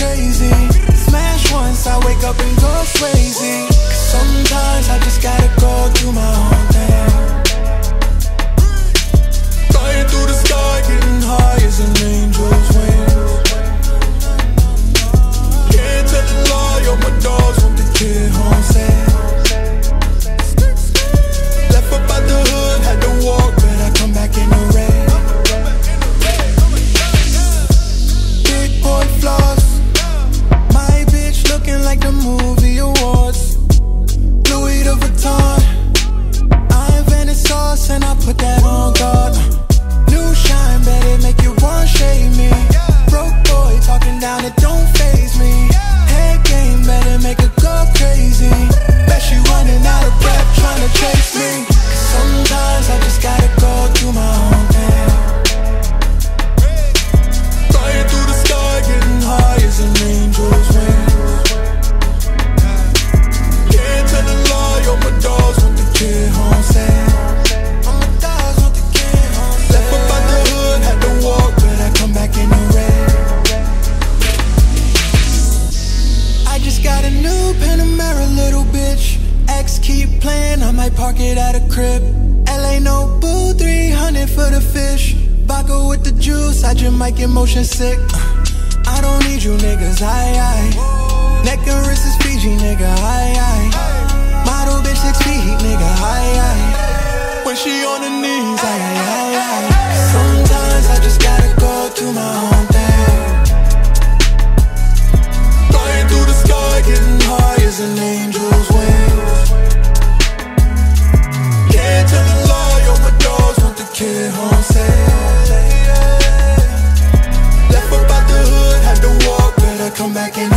crazy. Smash once, I wake up and go crazy. Cause sometimes I just gotta go do my own thing. Flying through the sky, getting high as an angel's wings. Can't tell a lie, all my dogs want the kid home safe. Left up out the hood, had to walk, but I come back in the red. Floss. My bitch looking like the movie awards. Louis Vuitton, I'm Venice sauce and I put that on God. New shine, better make you want shade me. Broke boy talking down, it don't faze me. Head game, better make it go crazy. Bet she running out of breath trying to chase me. Cause sometimes I just gotta go through my own thing. Through the sky, getting high as an angel's wings. Can't tell a lie, all my dogs want the kid home safe. All my dogs want the kid home safe. Left up out the hood, had to walk, but I come back in the red. I just got a new Panamera, little bitch. X keep playing, I might park it at a crib. LA Nobu, 300 for the fish. Vodka with the juice, I just might get motion sick. I don't need you niggas, aye. Neck and wrist is Fiji, nigga, aye. Model bitch 6 feet, nigga, aye. When she on her knees, aye. Sometimes I just gotta go through my own thing. Flying through the sky, getting high as an angel's wings. Can't tell a lie, all my dogs want the kid home safe. Come back in.